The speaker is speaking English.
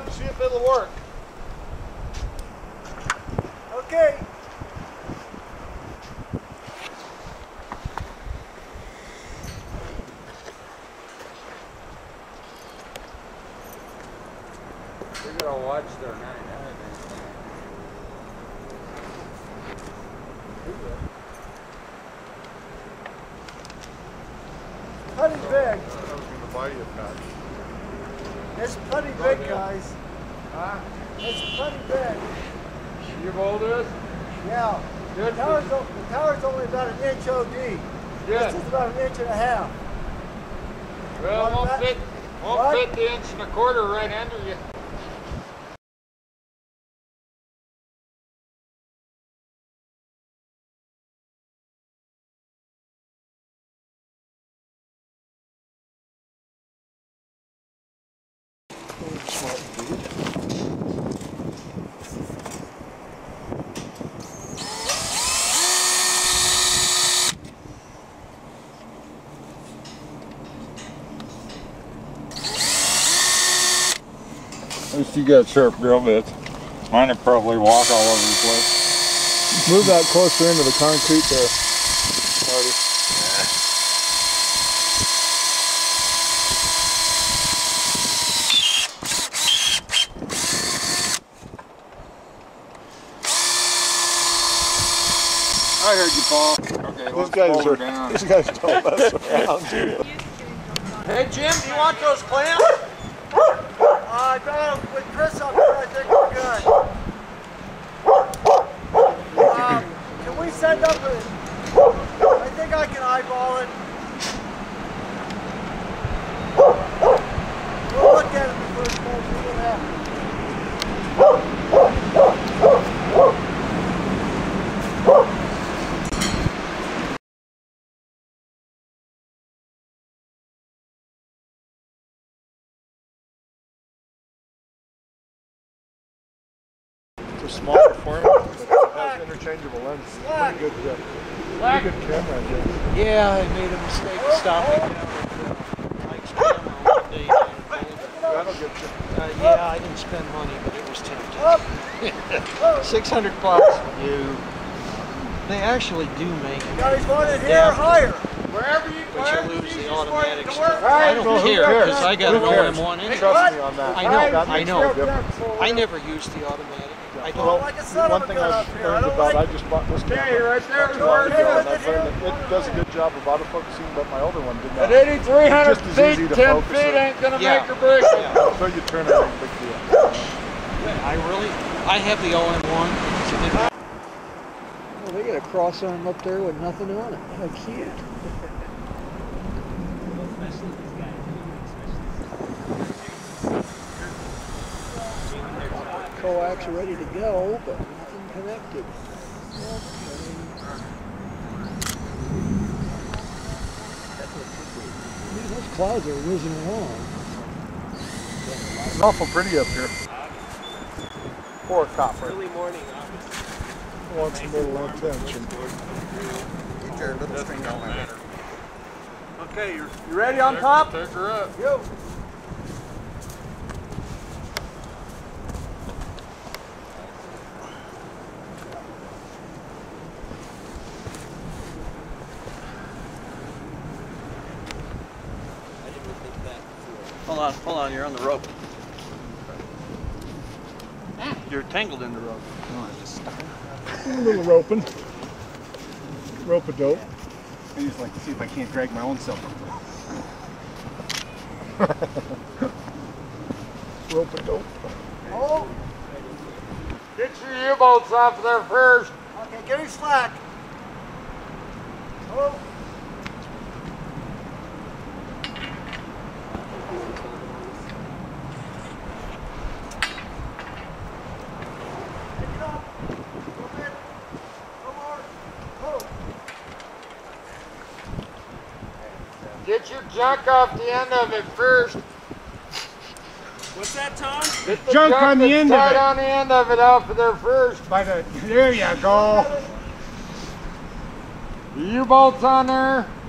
up and see if it'll work. Okay. We're gonna watch their 9 out. Putty big. I was gonna buy you a patch. It's plenty big, guys. Huh? It's plenty big. You rolled this? Yeah. The tower's only about an inch OD. Yes. It's just about an inch and a half. Well, it won't fit the inch and a quarter right under you. Smart dude. At least you got sharp drill bits. Mine would probably walk all over the place. Move that closer into the concrete there, Marty. I heard you, Paul. Okay, these guys don't mess around, dude. Hey, Jim, do you want those clamps? No, with Chris up here, I think we're good. Can we send up a... I think I can eyeball it. We'll look at it before it's going to be small performance, but has interchangeable lenses. Pretty good, pretty good camera, I guess. Yeah, I made a mistake stopping at Mike's camera one day. That'll get you. Yeah, I didn't spend money, but it was tempting. $600 for you. They actually do make it. Guys want it here or higher. Wherever you go, but you lose the automatic stuff. I don't care because I got an OM1 in it. Trust me on that. I know. I never used the automatic. I don't like a son of a gun up here. I just bought this camera. Yeah, right there. It does a good job of autofocusing, but my older one did not. At 8,300 feet, 10 feet ain't going to make or break it. Yeah. So you turn it on, big deal. I have the OM1. Well, they got a cross arm up there with nothing on it. I can't. Coax ready to go, but nothing connected. Okay. Those clouds are whizzing along. It's awful pretty up here. Poor copper. Early morning. Wants a little attention. Get your little string on there. Okay, you ready on top? Take her up. Yo. Hold on, you're on the rope. You're tangled in the rope. A little roping. Rope-a-dope. I just like to see if I can't drag my own self up. Rope-a-dope. Oh! Get your U-bolts off there first. Okay, get him slack. Oh! Get your junk off the end of it first. What's that, Tom? Get the junk on the end of it. On the end of it off of there first. There you go. U-bolts on there.